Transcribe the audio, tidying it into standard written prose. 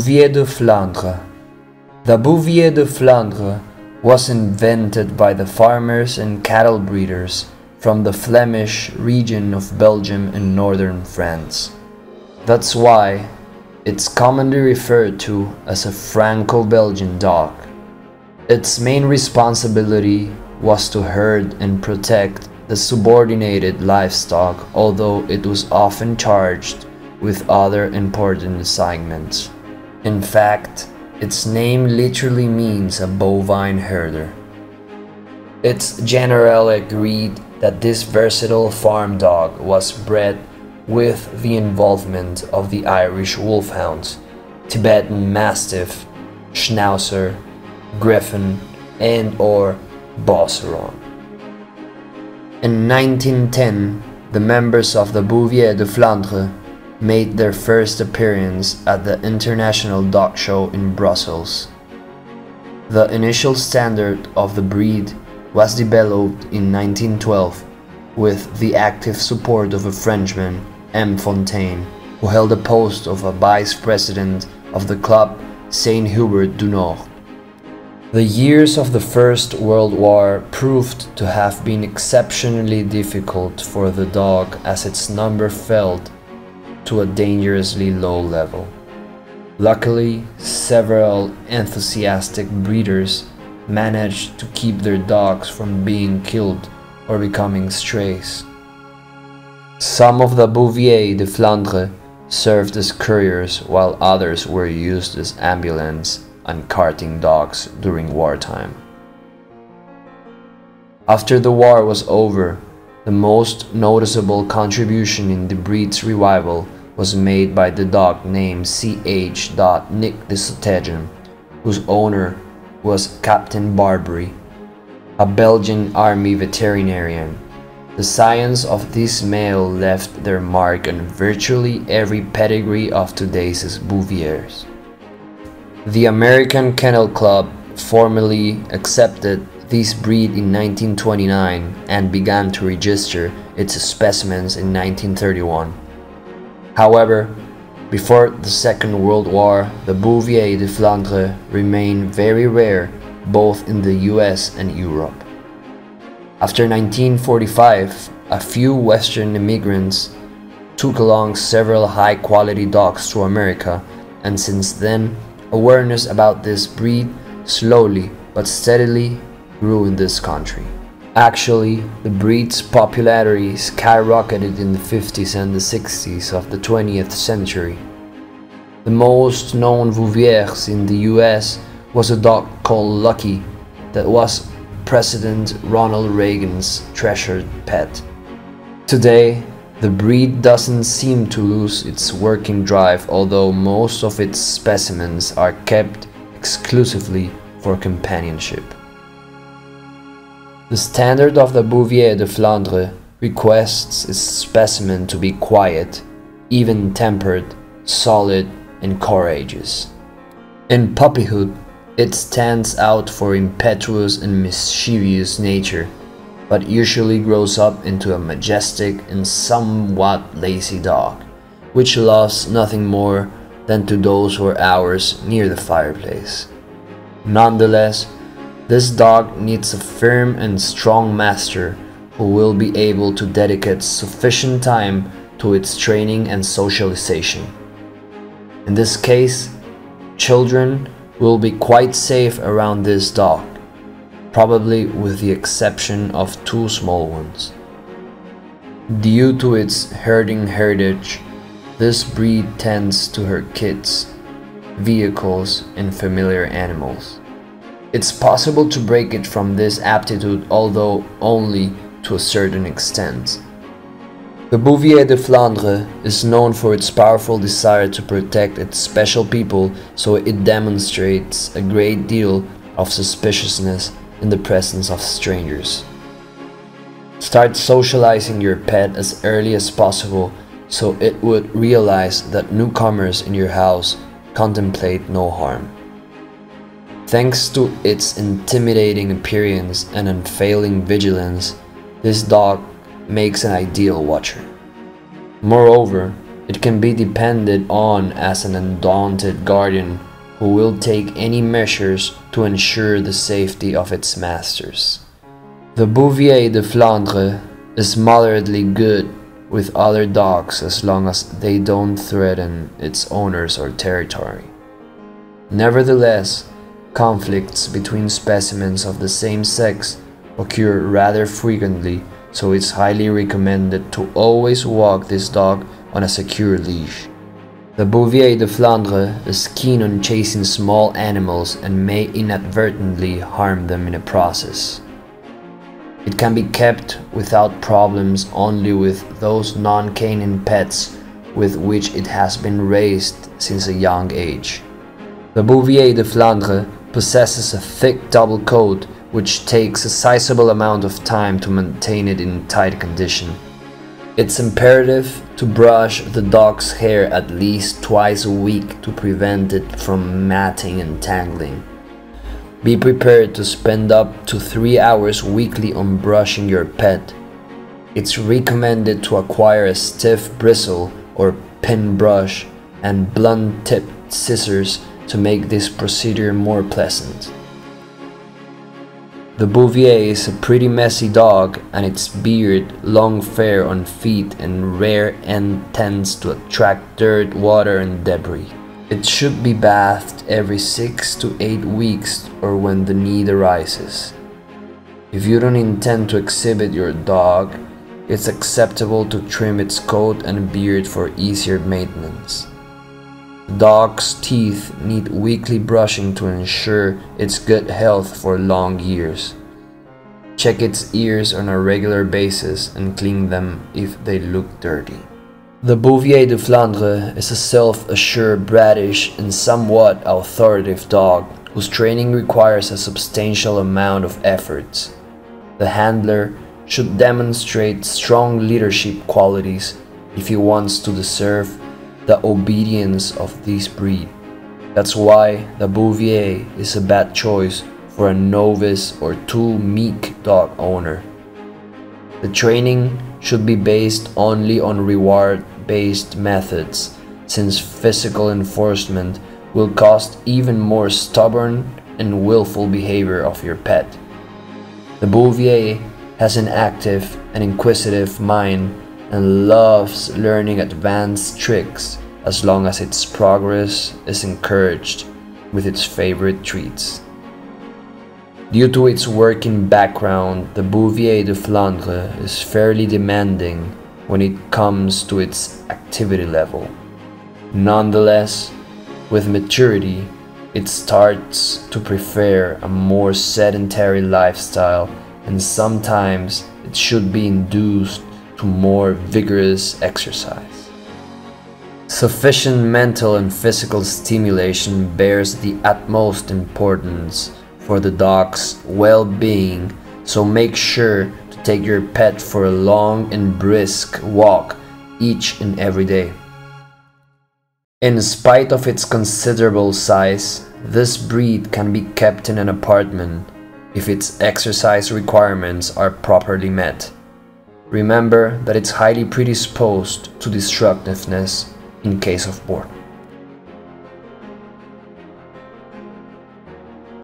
Bouvier des Flandres. The Bouvier des Flandres was invented by the farmers and cattle breeders from the Flemish region of Belgium and northern France. That's why it's commonly referred to as a Franco-Belgian dog. Its main responsibility was to herd and protect the subordinated livestock, although it was often charged with other important assignments. In fact, its name literally means a bovine herder. It's generally agreed that this versatile farm dog was bred with the involvement of the Irish wolfhounds, Tibetan mastiff, schnauzer, griffon, and/or Beauceron. In 1910, the members of the Bouvier des Flandres made their first appearance at the International Dog Show in Brussels. The initial standard of the breed was developed in 1912 with the active support of a Frenchman, M. Fontaine, who held the post of a vice president of the club Saint Hubert du Nord. The years of the First World War proved to have been exceptionally difficult for the dog, as its number fell to a dangerously low level. Luckily, several enthusiastic breeders managed to keep their dogs from being killed or becoming strays. Some of the Bouvier des Flandres served as couriers, while others were used as ambulance and carting dogs during wartime. After the war was over, the most noticeable contribution in the breed's revival was made by the dog named Ch. Nick de Sottegem, whose owner was Captain Barbary, a Belgian army veterinarian. The science of this male left their mark on virtually every pedigree of today's Bouviers. The American Kennel Club formally accepted this breed in 1929 and began to register its specimens in 1931. However, before the Second World War, the Bouvier des Flandres remained very rare both in the US and Europe. After 1945, a few Western immigrants took along several high-quality dogs to America, and since then, awareness about this breed slowly but steadily grew in this country. Actually, the breed's popularity skyrocketed in the 50s and the 60s of the 20th century. The most known Bouviers in the US was a dog called Lucky that was President Ronald Reagan's treasured pet. Today, the breed doesn't seem to lose its working drive, although most of its specimens are kept exclusively for companionship. The standard of the Bouvier des Flandres requests its specimen to be quiet, even-tempered, solid, and courageous. In puppyhood, it stands out for impetuous and mischievous nature, but usually grows up into a majestic and somewhat lazy dog, which loves nothing more than to doze for hours near the fireplace. Nonetheless, this dog needs a firm and strong master who will be able to dedicate sufficient time to its training and socialization. In this case, children will be quite safe around this dog, probably with the exception of two small ones. Due to its herding heritage, this breed tends to herd kids, vehicles, and familiar animals. It's possible to break it from this aptitude, although only to a certain extent. The Bouvier des Flandres is known for its powerful desire to protect its special people, so it demonstrates a great deal of suspiciousness in the presence of strangers. Start socializing your pet as early as possible, so it would realize that newcomers in your house contemplate no harm. Thanks to its intimidating appearance and unfailing vigilance, this dog makes an ideal watcher. Moreover, It can be depended on as an undaunted guardian who will take any measures to ensure the safety of its masters. The Bouvier des Flandres is moderately good with other dogs as long as they don't threaten its owners or territory. Nevertheless, conflicts between specimens of the same sex occur rather frequently, so it's highly recommended to always walk this dog on a secure leash. The Bouvier des Flandres is keen on chasing small animals and may inadvertently harm them in the process. It can be kept without problems only with those non-canine pets with which it has been raised since a young age. The Bouvier des Flandres possesses a thick double coat which takes a sizable amount of time to maintain it in tight condition. It's imperative to brush the dog's hair at least twice a week to prevent it from matting and tangling. Be prepared to spend up to 3 hours weekly on brushing your pet. It's recommended to acquire a stiff bristle or pin brush and blunt-tipped scissors to make this procedure more pleasant. The Bouvier is a pretty messy dog, and its beard, long fur on feet and rear end, tends to attract dirt, water and debris. It should be bathed every 6 to 8 weeks or when the need arises. If you don't intend to exhibit your dog, it's acceptable to trim its coat and beard for easier maintenance. The dog's teeth need weekly brushing to ensure its good health for long years. Check its ears on a regular basis and clean them if they look dirty. The Bouvier des Flandres is a self-assured, bratish and somewhat authoritative dog whose training requires a substantial amount of effort. The handler should demonstrate strong leadership qualities if he wants to deserve the obedience of this breed. That's why the Bouvier is a bad choice for a novice or too meek dog owner. The training should be based only on reward-based methods, since physical enforcement will cost even more stubborn and willful behavior of your pet. The Bouvier has an active and inquisitive mind and loves learning advanced tricks as long as its progress is encouraged with its favorite treats. Due to its working background, the Bouvier des Flandres is fairly demanding when it comes to its activity level. Nonetheless, with maturity, it starts to prefer a more sedentary lifestyle, and sometimes it should be induced to more vigorous exercise. Sufficient mental and physical stimulation bears the utmost importance for the dog's well-being, so make sure to take your pet for a long and brisk walk each and every day. In spite of its considerable size, this breed can be kept in an apartment if its exercise requirements are properly met. Remember that it's highly predisposed to destructiveness in case of boredom.